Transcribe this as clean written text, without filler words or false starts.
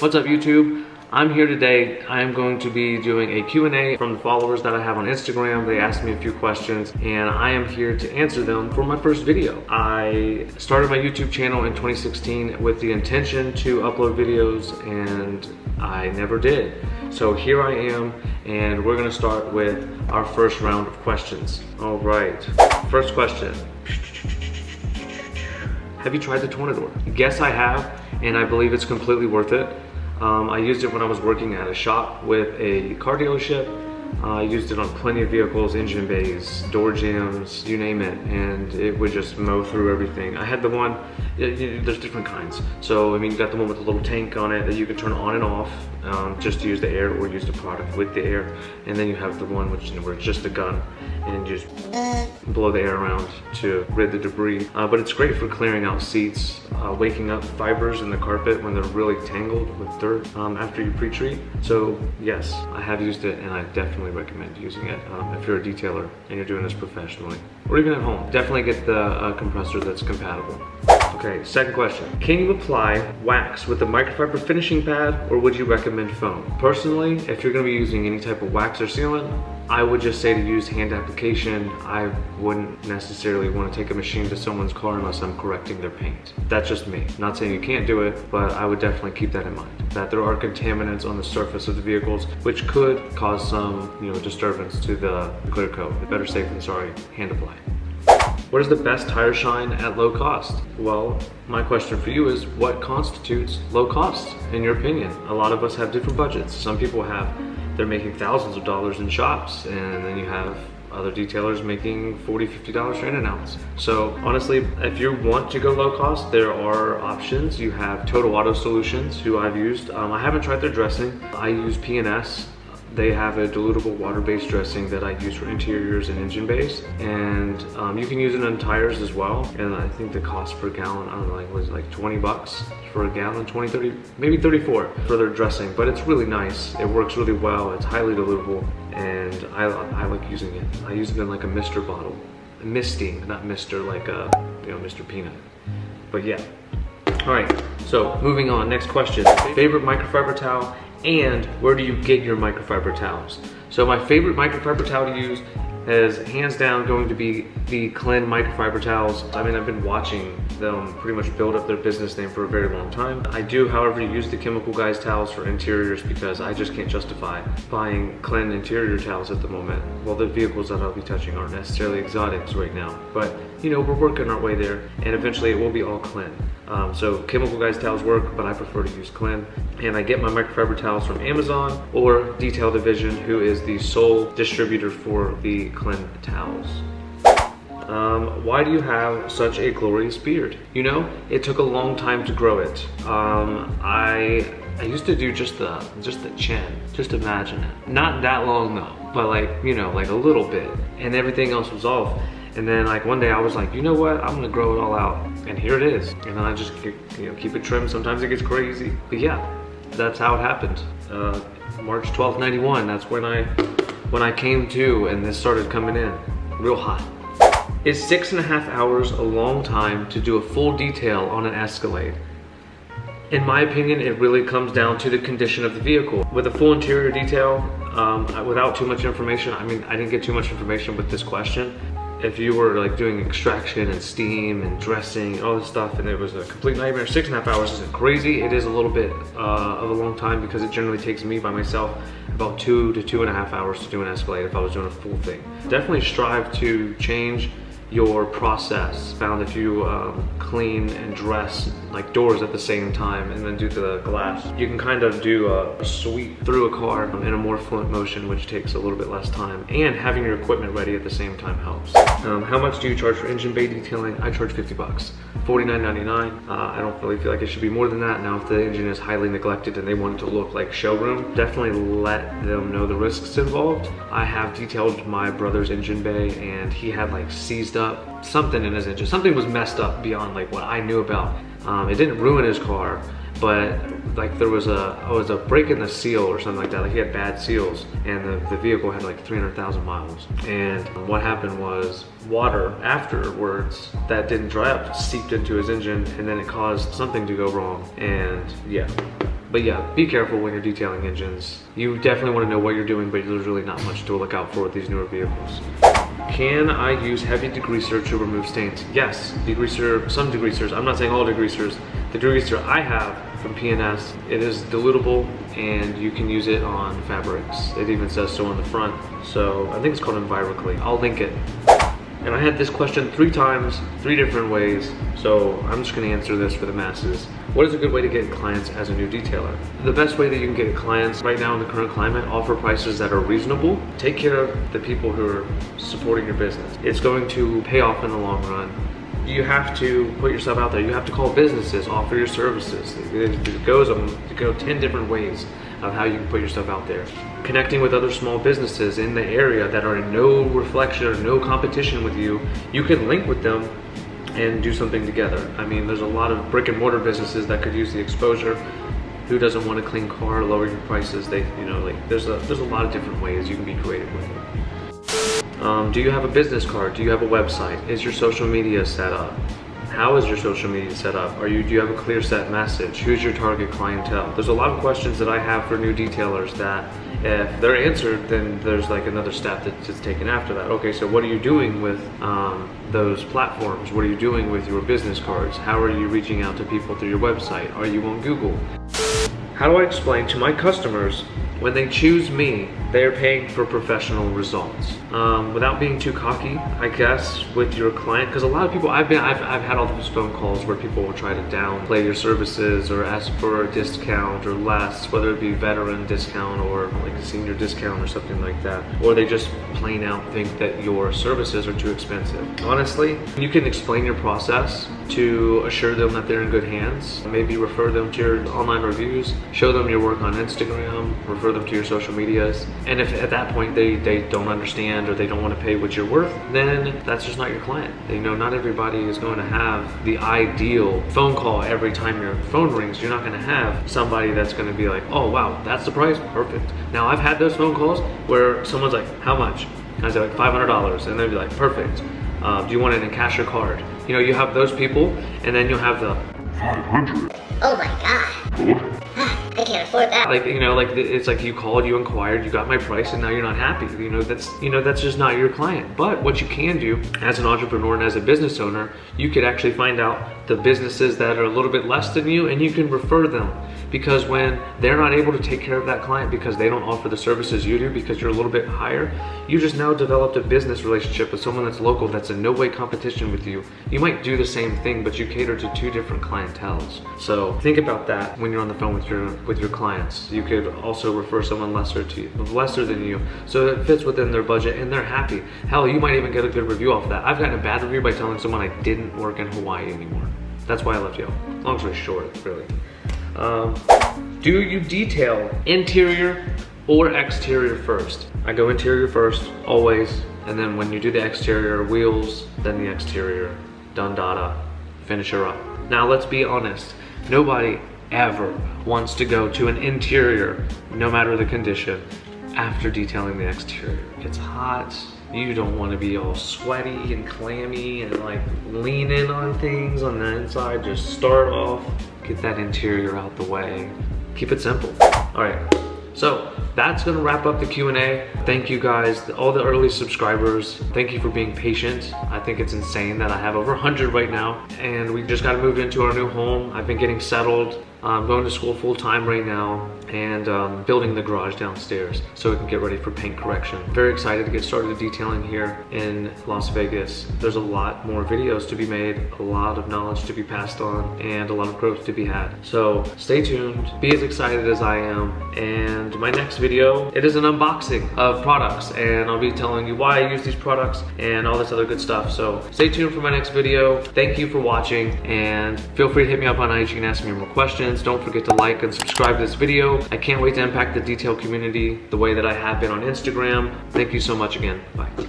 What's up YouTube? I'm here today. I'm going to be doing a Q&A from the followers that I have on Instagram. They asked me a few questions and I am here to answer them for my first video. I started my YouTube channel in 2016 with the intention to upload videos and I never did. So here I am and we're gonna start with our first round of questions. All right, first question. Have you tried the Tornador? Yes, I have, and I believe it's completely worth it. I used it when I was working at a shop with a car dealership. I used it on plenty of vehicles, engine bays, door jams, you name it, and it would just mow through everything. I had the one, there's different kinds. So, I mean, you got the one with a little tank on it that you can turn on and off just to use the air or use the product with the air. And then you have the one which, where it's just a gun and you just blow the air around to rid the debris. But it's great for clearing out seats, waking up fibers in the carpet when they're really tangled with dirt after you pre-treat. So, yes, I have used it and I definitely recommend using it if you're a detailer and you're doing this professionally or even at home. Definitely get the compressor that's compatible. Okay, second question. Can you apply wax with a microfiber finishing pad or would you recommend foam? Personally, if you're going to be using any type of wax or sealant, I would just say to use hand application. I wouldn't necessarily want to take a machine to someone's car unless I'm correcting their paint. That's just me. Not saying you can't do it, but I would definitely keep that in mind. That there are contaminants on the surface of the vehicles, which could cause some, disturbance to the clear coat. Better safe than sorry, hand apply. What is the best tire shine at low cost? Well, my question for you is what constitutes low cost in your opinion? A lot of us have different budgets. Some people they're making thousands of dollars in shops, and then you have other detailers making $40, $50 for in and outs. So honestly, if you want to go low cost, there are options. You have Total Auto Solutions, who I've used. I haven't tried their dressing. I use P&S. They have a dilutable water-based dressing that I use for interiors and engine bays. And you can use it on tires as well. And I think the cost per gallon, I don't know, was like 20 bucks for a gallon, 20, 30, maybe 34 for their dressing. But it's really nice. It works really well. It's highly dilutable. And I like using it. I use it in like a mister bottle. Misting, not mister, like a, Mr. Peanut. But yeah. All right, so moving on, next question. Favorite microfiber towel? And where do you get your microfiber towels? So my favorite microfiber towel to use is hands down going to be the Klin microfiber towels. I mean, I've been watching them pretty much build up their business name for a very long time. I do, however, use the Chemical Guys towels for interiors because I just can't justify buying Klin interior towels at the moment. Well, the vehicles that I'll be touching aren't necessarily exotics right now, but we're working our way there and eventually it will be all Klin. So Chemical Guys towels work, but I prefer to use Klin. And I get my microfiber towels from Amazon or Detail Division, who is the sole distributor for the Klin towels. Why do you have such a glorious beard? It took a long time to grow it. I used to do just the chin. Just imagine it. Not that long though, but like a little bit. And everything else was off. And then one day I was like, you know what? I'm gonna grow it all out. And here it is. And then I just keep it trimmed. Sometimes it gets crazy. But yeah, that's how it happened. March 12th, 91, that's when I came to and this started coming in. Real hot. Is 6.5 hours a long time to do a full detail on an Escalade? In my opinion, it really comes down to the condition of the vehicle. With a full interior detail, without too much information, I didn't get too much information with this question. If you were doing extraction and steam and dressing, all this stuff, and it was a complete nightmare, 6.5 hours isn't crazy. It is a little bit of a long time because it generally takes me by myself about 2 to 2.5 hours to do an Escalade if I was doing a full thing. Definitely strive to change your process. Found if you clean and dress doors at the same time and then do the glass, you can kind of do a sweep through a car in a more fluent motion, which takes a little bit less time, and having your equipment ready at the same time helps. How much do you charge for engine bay detailing? I charge 50 bucks, $49.99. I don't really feel like it should be more than that. Now, if the engine is highly neglected and they want it to look like showroom, definitely let them know the risks involved. I have detailed my brother's engine bay and he had seized up something in his engine. Something was messed up beyond what I knew about. It didn't ruin his car, but like there was a break in the seal or something like that. Like he had bad seals, and the vehicle had like 300,000 miles. And what happened was water afterwards that didn't dry up seeped into his engine, and then it caused something to go wrong. And yeah. But yeah, be careful when you're detailing engines. You definitely want to know what you're doing, but there's really not much to look out for with these newer vehicles. Can I use heavy degreaser to remove stains? Yes, degreaser, some degreasers, I'm not saying all degreasers. The degreaser I have from P&S, it is dilutable and you can use it on fabrics. It even says so on the front. So I think it's called Enviro-Clean. I'll link it. And I had this question 3 times, 3 different ways, so I'm just gonna answer this for the masses. What is a good way to get clients as a new detailer? The best way that you can get clients right now in the current climate, offer prices that are reasonable, take care of the people who are supporting your business. It's going to pay off in the long run. You have to put yourself out there. You have to call businesses, offer your services. It goes 10 different ways of how you can put yourself out there. Connecting with other small businesses in the area that are in no reflection or no competition with you, you can link with them and do something together. I mean, there's a lot of brick and mortar businesses that could use the exposure. Who doesn't want a clean car, lower your prices? They, you know, like there's a lot of different ways you can be creative with it. Do you have a business card? Do you have a website? Is your social media set up? How is your social media set up? Do you have a clear set message? Who's your target clientele? There's a lot of questions that I have for new detailers that if they're answered, then there's like another step that's just taken after that. Okay, so what are you doing with those platforms? What are you doing with your business cards? How are you reaching out to people through your website? Are you on Google? How do I explain to my customers when they choose me, they're paying for professional results? Without being too cocky, I guess, with your client, because a lot of people, I've had all those phone calls where people will try to downplay your services or ask for a discount or less, whether it be veteran discount or like a senior discount or something like that. Or they just plain out think that your services are too expensive. Honestly, you can explain your process to assure them that they're in good hands. Maybe refer them to your online reviews, show them your work on Instagram, refer them to your social medias. And if at that point they don't understand or they don't want to pay what you're worth, then that's just not your client. You know, not everybody is going to have the ideal phone call every time your phone rings. You're not going to have somebody that's going to be like, oh wow, that's the price, perfect. Now I've had those phone calls where someone's like, how much? I say like $500, and they'd be like, perfect. Do you want it in cash or card? You know, you have those people, and then you'll have the 500. Oh my God. I can't afford that. Like, you know, like it's like you called, you inquired, you got my price, and now you're not happy. You know, that's just not your client. But what you can do as an entrepreneur and as a business owner, you could actually find out the businesses that are a little bit less than you, and you can refer them. Because when they're not able to take care of that client because they don't offer the services you do because you're a little bit higher, you just now developed a business relationship with someone that's local that's in no way competition with you. You might do the same thing, but you cater to 2 different clienteles. So think about that when you're on the phone with your clients. You could also refer someone lesser than you, so it fits within their budget and they're happy. Hell, you might even get a good review off that. I've gotten a bad review by telling someone I didn't work in Hawaii anymore. That's why I left you. Long story short, really. Do you detail interior or exterior first? I go interior first, always, and then when you do the exterior wheels, then the exterior, dundada, finish her up. Now let's be honest, nobody ever wants to go to an interior, no matter the condition, after detailing the exterior. It's hot. You don't want to be all sweaty and clammy and like lean in on things on the inside. Just start off, get that interior out the way. Keep it simple. All right, so that's gonna wrap up the Q&A. Thank you guys, all the early subscribers. Thank you for being patient. I think it's insane that I have over 100 right now, and we just got moved into our new home. I've been getting settled. I'm going to school full time right now, and building the garage downstairs so we can get ready for paint correction. Very excited to get started detailing here in Las Vegas. There's a lot more videos to be made, a lot of knowledge to be passed on, and a lot of growth to be had. So stay tuned, be as excited as I am, and my next video, it is an unboxing of products, and I'll be telling you why I use these products and all this other good stuff. So stay tuned for my next video. Thank you for watching, and feel free to hit me up on IG and ask me more questions. Don't forget to like and subscribe to this video. I can't wait to impact the detail community the way that I have been on Instagram. Thank you so much again. Bye.